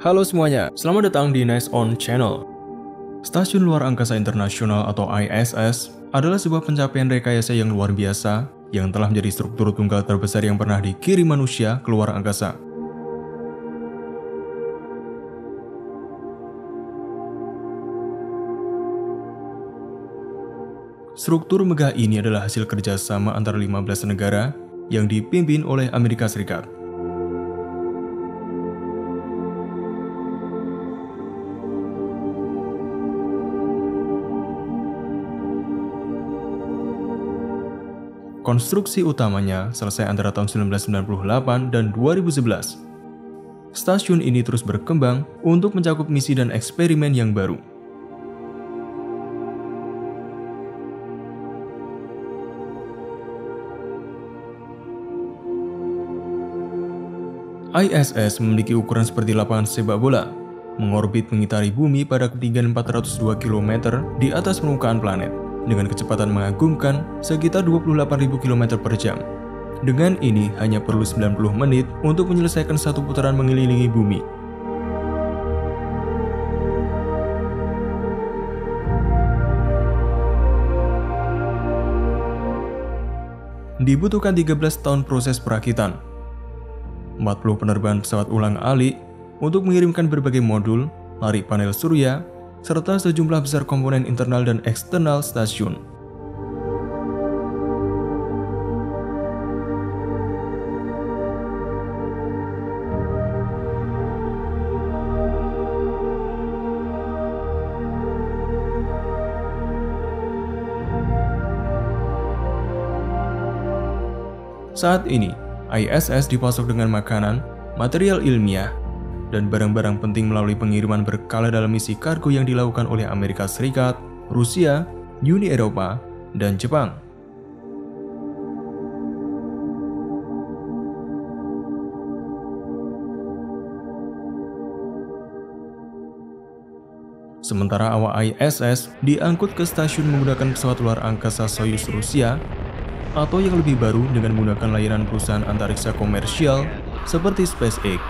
Halo semuanya, selamat datang di Nice On Channel. Stasiun Luar Angkasa Internasional atau ISS adalah sebuah pencapaian rekayasa yang luar biasa yang telah menjadi struktur tunggal terbesar yang pernah dikirim manusia ke luar angkasa. Struktur megah ini adalah hasil kerjasama antara 15 negara yang dipimpin oleh Amerika Serikat. Konstruksi utamanya selesai antara tahun 1998 dan 2011. Stasiun ini terus berkembang untuk mencakup misi dan eksperimen yang baru. ISS memiliki ukuran seperti lapangan sepak bola, mengorbit mengitari bumi pada ketinggian 402 km di atas permukaan planet, dengan kecepatan mengagumkan sekitar 28.000 km per jam. Dengan ini hanya perlu 90 menit untuk menyelesaikan satu putaran mengelilingi bumi. Dibutuhkan 13 tahun proses perakitan, 40 penerbangan pesawat ulang-alik untuk mengirimkan berbagai modul, larik panel surya, serta sejumlah besar komponen internal dan eksternal stasiun. Saat ini, ISS dipasok dengan makanan, material ilmiah, dan barang-barang penting melalui pengiriman berkala dalam misi kargo yang dilakukan oleh Amerika Serikat, Rusia, Uni Eropa, dan Jepang. Sementara awak ISS diangkut ke stasiun menggunakan pesawat luar angkasa Soyuz Rusia, atau yang lebih baru dengan menggunakan layanan perusahaan antariksa komersial seperti SpaceX.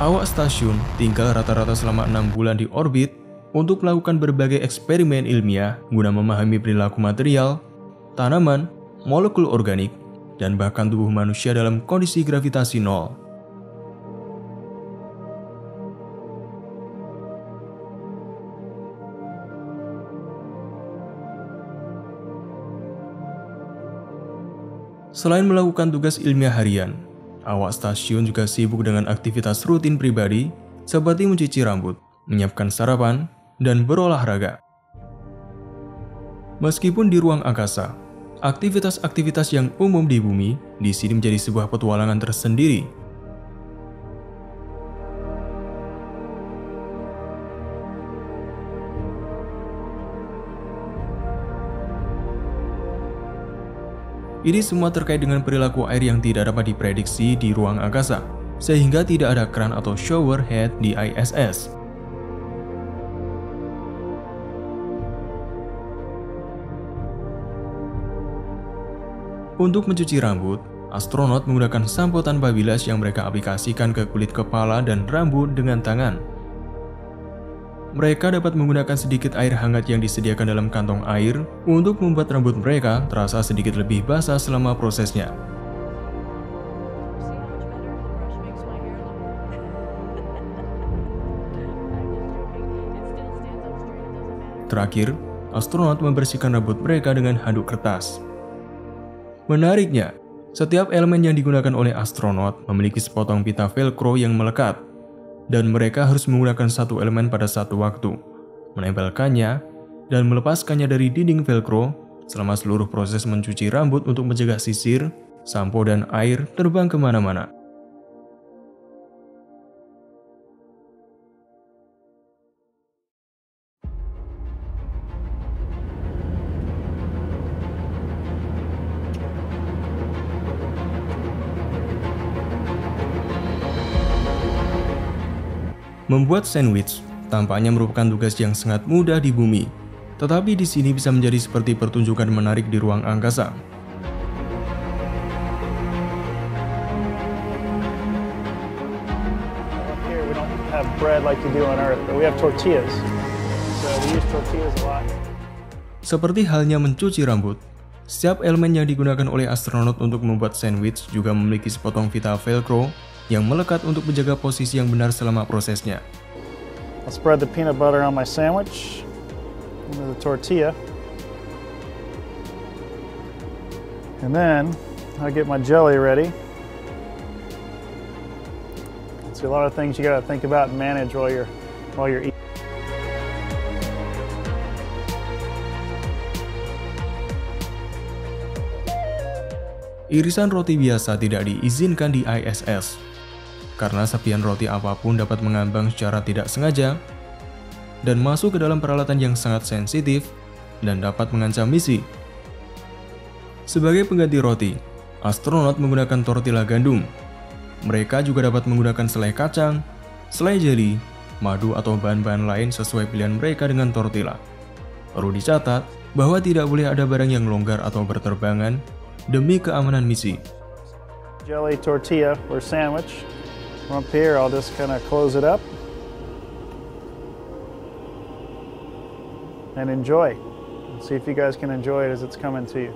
Awak stasiun tinggal rata-rata selama 6 bulan di orbit untuk melakukan berbagai eksperimen ilmiah guna memahami perilaku material, tanaman, molekul organik, dan bahkan tubuh manusia dalam kondisi gravitasi nol. Selain melakukan tugas ilmiah harian, awak stasiun juga sibuk dengan aktivitas rutin pribadi seperti mencuci rambut, menyiapkan sarapan, dan berolahraga. Meskipun di ruang angkasa, aktivitas-aktivitas yang umum di bumi di sini menjadi sebuah petualangan tersendiri. Ini semua terkait dengan perilaku air yang tidak dapat diprediksi di ruang angkasa, sehingga tidak ada keran atau shower head di ISS. Untuk mencuci rambut, astronot menggunakan sampo tanpa bilas yang mereka aplikasikan ke kulit kepala dan rambut dengan tangan. Mereka dapat menggunakan sedikit air hangat yang disediakan dalam kantong air untuk membuat rambut mereka terasa sedikit lebih basah selama prosesnya. Terakhir, astronot membersihkan rambut mereka dengan handuk kertas. Menariknya, setiap elemen yang digunakan oleh astronot memiliki sepotong pita velcro yang melekat, dan mereka harus menggunakan satu elemen pada satu waktu, menempelkannya, dan melepaskannya dari dinding velcro selama seluruh proses mencuci rambut untuk mencegah sisir, sampo, dan air terbang kemana-mana. Membuat sandwich tampaknya merupakan tugas yang sangat mudah di bumi, tetapi di sini bisa menjadi seperti pertunjukan menarik di ruang angkasa. bread like you do on Earth, but we have tortillas. So we use tortillas a lot. Seperti halnya mencuci rambut, setiap elemen yang digunakan oleh astronot untuk membuat sandwich juga memiliki sepotong pita velcro yang melekat untuk menjaga posisi yang benar selama prosesnya. I'll spread the peanut butter on my sandwich into the tortilla. And then I get my jelly ready. It's a lot of things you got to think about and manage while you're eating. Irisan roti biasa tidak diizinkan di ISS, karena serpihan roti apapun dapat mengambang secara tidak sengaja dan masuk ke dalam peralatan yang sangat sensitif dan dapat mengancam misi. Sebagai pengganti roti, astronot menggunakan tortilla gandum. Mereka juga dapat menggunakan selai kacang, selai jeli, madu atau bahan-bahan lain sesuai pilihan mereka dengan tortilla. Perlu dicatat bahwa tidak boleh ada barang yang longgar atau berterbangan demi keamanan misi. Jelly tortilla or sandwich. From up here, I'll just kind of close it up and enjoy. See if you guys can enjoy it as it's coming to you.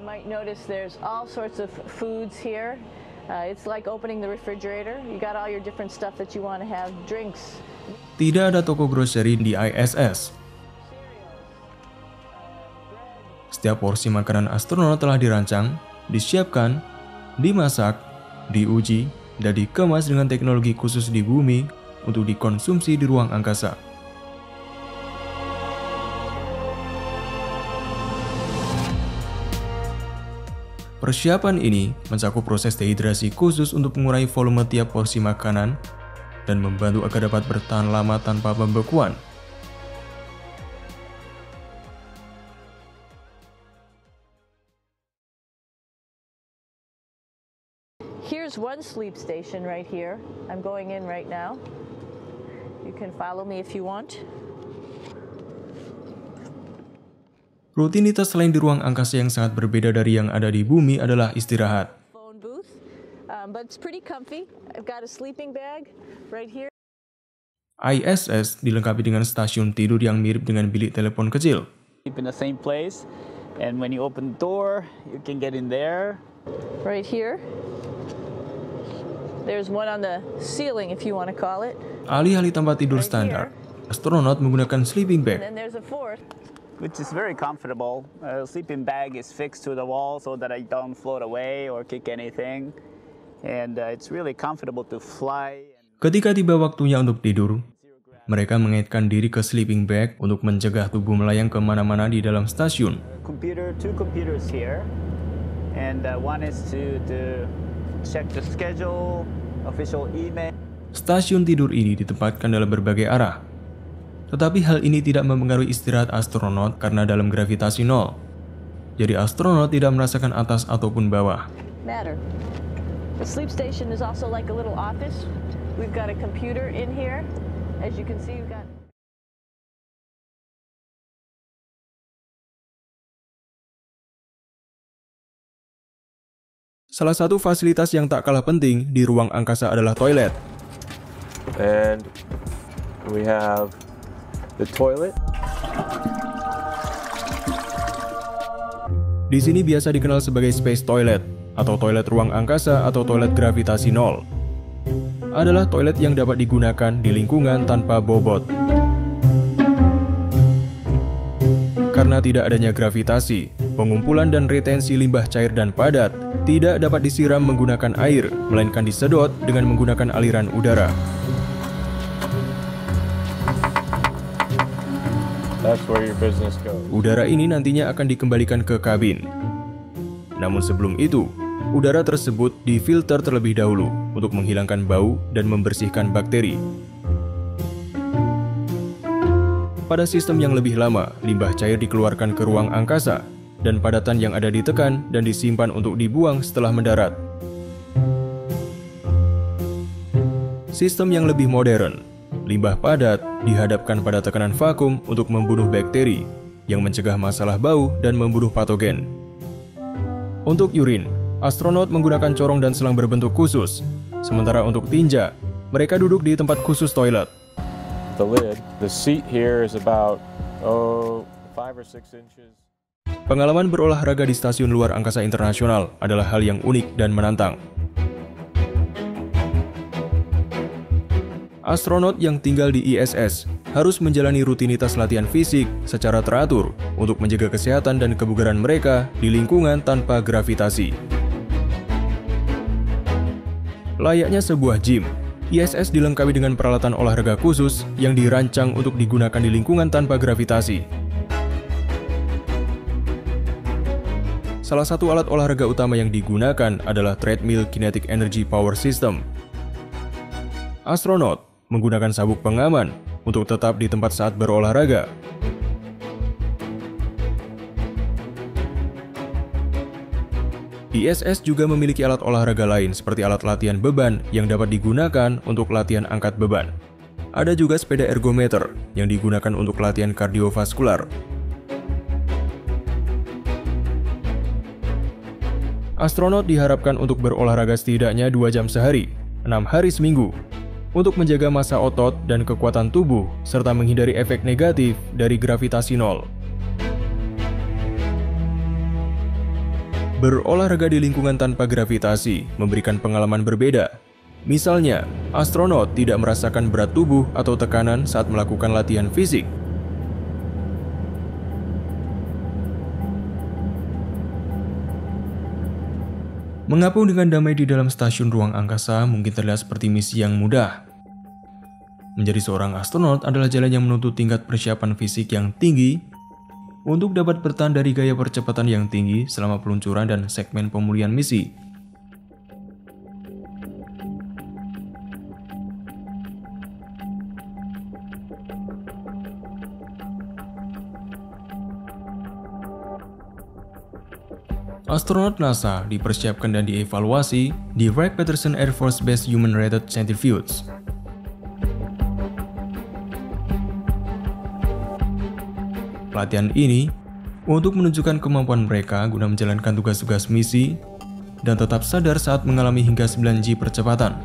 You might notice there's all sorts of foods here. It's like opening the refrigerator. You got all your different stuff that you want to have, drinks. Tidak ada toko grocery di ISS. Setiap porsi makanan astronot telah dirancang, disiapkan, dimasak, diuji, dan dikemas dengan teknologi khusus di bumi untuk dikonsumsi di ruang angkasa. Persiapan ini mencakup proses dehidrasi khusus untuk mengurangi volume tiap porsi makanan dan membantu agar dapat bertahan lama tanpa pembekuan. Here's one sleep station right here. I'm going in right now. You can follow me if you want. Rutinitas selain di ruang angkasa yang sangat berbeda dari yang ada di bumi adalah istirahat. Phone booth, but it's pretty comfy. I've got a sleeping bag right here. ISS dilengkapi dengan stasiun tidur yang mirip dengan bilik telepon kecil. Keep in the same place, and when you open the door, you can get in there. Right here. There's one on the ceiling, if you want to call it. Alih-alih tempat tidur standar, astronot menggunakan sleeping bag. And then there's a fourth, which is very comfortable. Sleeping bag is fixed to the wall so that I don't float away or kick anything, and it's really comfortable to fly. Ketika tiba waktunya untuk tidur, mereka mengaitkan diri ke sleeping bag untuk mencegah tubuh melayang kemana-mana di dalam stasiun. Computer, two computers here, and one is to check the schedule, official email. Stasiun tidur ini ditempatkan dalam berbagai arah. Tetapi hal ini tidak mempengaruhi istirahat astronot karena dalam gravitasi nol. Jadi astronot tidak merasakan atas ataupun bawah. Matter. The sleep station is also like a little office. We've got a computer in here. As you can see, we've got... Salah satu fasilitas yang tak kalah penting di ruang angkasa adalah toilet. And we have the toilet. Di sini biasa dikenal sebagai space toilet atau toilet ruang angkasa atau toilet gravitasi nol. Adalah toilet yang dapat digunakan di lingkungan tanpa bobot. Karena tidak adanya gravitasi, pengumpulan dan retensi limbah cair dan padat tidak dapat disiram menggunakan air, melainkan disedot dengan menggunakan aliran udara. That's where your business goes. Udara ini nantinya akan dikembalikan ke kabin. Namun sebelum itu, udara tersebut difilter terlebih dahulu untuk menghilangkan bau dan membersihkan bakteri. Pada sistem yang lebih lama, limbah cair dikeluarkan ke ruang angkasa, dan padatan yang ada ditekan dan disimpan untuk dibuang setelah mendarat. Sistem yang lebih modern, limbah padat dihadapkan pada tekanan vakum untuk membunuh bakteri yang mencegah masalah bau dan membunuh patogen. Untuk urin, astronot menggunakan corong dan selang berbentuk khusus Sementara untuk tinja, mereka duduk di tempat khusus toilet. The lid, the seat here is about 5 or 6 inches. Pengalaman berolahraga di stasiun luar angkasa internasional adalah hal yang unik dan menantang. Astronot yang tinggal di ISS harus menjalani rutinitas latihan fisik secara teratur untuk menjaga kesehatan dan kebugaran mereka di lingkungan tanpa gravitasi. Layaknya sebuah gym, ISS dilengkapi dengan peralatan olahraga khusus yang dirancang untuk digunakan di lingkungan tanpa gravitasi. Salah satu alat olahraga utama yang digunakan adalah treadmill kinetic energy power system. Astronot menggunakan sabuk pengaman untuk tetap di tempat saat berolahraga. ISS juga memiliki alat olahraga lain seperti alat latihan beban yang dapat digunakan untuk latihan angkat beban. Ada juga sepeda ergometer yang digunakan untuk latihan kardiovaskular. Astronot diharapkan untuk berolahraga setidaknya 2 jam sehari, 6 hari seminggu, untuk menjaga massa otot dan kekuatan tubuh, serta menghindari efek negatif dari gravitasi nol. Berolahraga di lingkungan tanpa gravitasi memberikan pengalaman berbeda. Misalnya, astronot tidak merasakan berat tubuh atau tekanan saat melakukan latihan fisik. Mengapung dengan damai di dalam stasiun ruang angkasa mungkin terlihat seperti misi yang mudah. Menjadi seorang astronot adalah jalan yang menuntut tingkat persiapan fisik yang tinggi untuk dapat bertahan dari gaya percepatan yang tinggi selama peluncuran dan segmen pemulihan misi. Astronot NASA dipersiapkan dan dievaluasi di Wright-Patterson Air Force Base Human-Rated Centrifuge. Pelatihan ini untuk menunjukkan kemampuan mereka guna menjalankan tugas-tugas misi dan tetap sadar saat mengalami hingga 9G percepatan.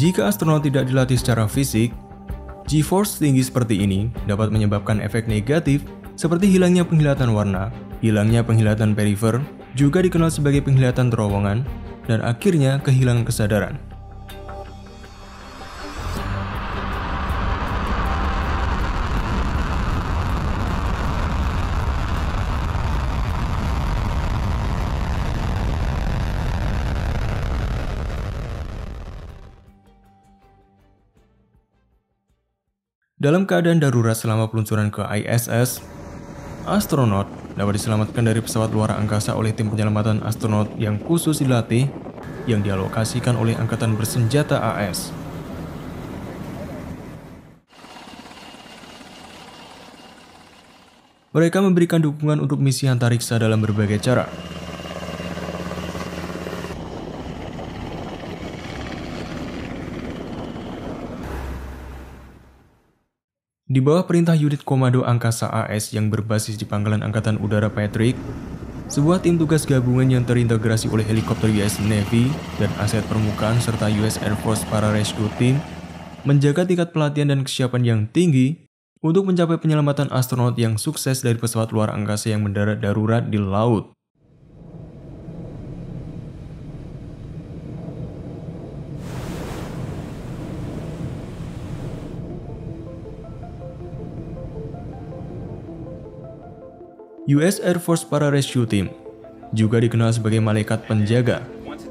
Jika astronot tidak dilatih secara fisik, G-force tinggi seperti ini dapat menyebabkan efek negatif seperti hilangnya penghilatan warna, hilangnya penghilatan perifer, juga dikenal sebagai penghilatan terowongan, dan akhirnya kehilangan kesadaran. Dalam keadaan darurat selama peluncuran ke ISS, astronot dapat diselamatkan dari pesawat luar angkasa oleh tim penyelamatan astronot yang khusus dilatih yang dialokasikan oleh Angkatan Bersenjata AS. Mereka memberikan dukungan untuk misi antariksa dalam berbagai cara. Di bawah perintah unit Komando Angkasa AS yang berbasis di Pangkalan Angkatan Udara Patrick, sebuah tim tugas gabungan yang terintegrasi oleh helikopter US Navy dan aset permukaan serta US Air Force Pararescue Team menjaga tingkat pelatihan dan kesiapan yang tinggi untuk mencapai penyelamatan astronot yang sukses dari pesawat luar angkasa yang mendarat darurat di laut. US Air Force Pararescue Team, juga dikenal sebagai malaikat penjaga,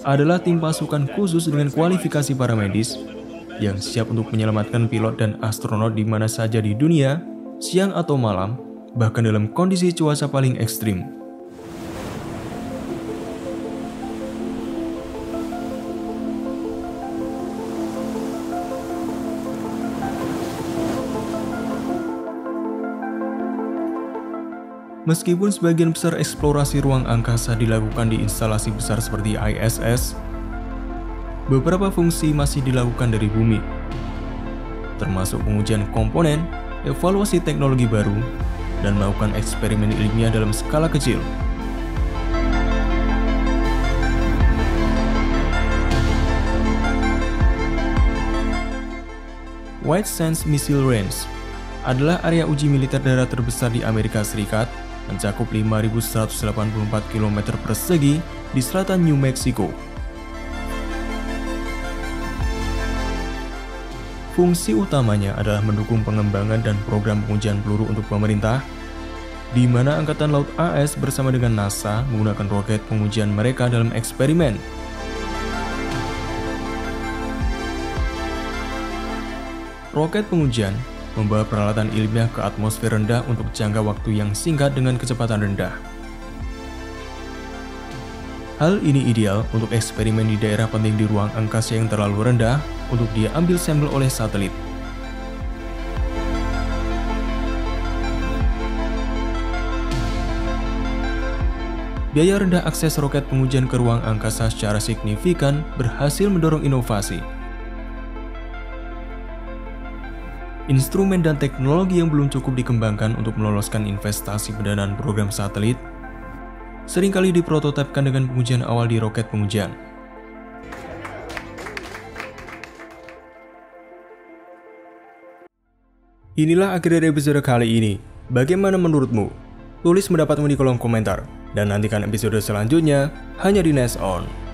adalah tim pasukan khusus dengan kualifikasi paramedis yang siap untuk menyelamatkan pilot dan astronot di mana saja di dunia, siang atau malam, bahkan dalam kondisi cuaca paling ekstrim. Meskipun sebagian besar eksplorasi ruang angkasa dilakukan di instalasi besar seperti ISS, beberapa fungsi masih dilakukan dari bumi, termasuk pengujian komponen, evaluasi teknologi baru, dan melakukan eksperimen ilmiah dalam skala kecil. White Sands Missile Range adalah area uji militer darat terbesar di Amerika Serikat, mencakup 5.184 km persegi di selatan New Mexico. Fungsi utamanya adalah mendukung pengembangan dan program pengujian peluru untuk pemerintah, di mana Angkatan Laut AS bersama dengan NASA menggunakan roket pengujian mereka dalam eksperimen. Roket pengujian membawa peralatan ilmiah ke atmosfer rendah untuk jangka waktu yang singkat dengan kecepatan rendah. Hal ini ideal untuk eksperimen di daerah penting di ruang angkasa yang terlalu rendah untuk diambil sampel oleh satelit. Biaya rendah akses roket pengujian ke ruang angkasa secara signifikan berhasil mendorong inovasi. Instrumen dan teknologi yang belum cukup dikembangkan untuk meloloskan investasi pendanaan program satelit seringkali diprototipkan dengan pengujian awal di roket pengujian. Inilah akhir dari episode kali ini. Bagaimana menurutmu? Tulis pendapatmu di kolom komentar. Dan nantikan episode selanjutnya hanya di Nice On.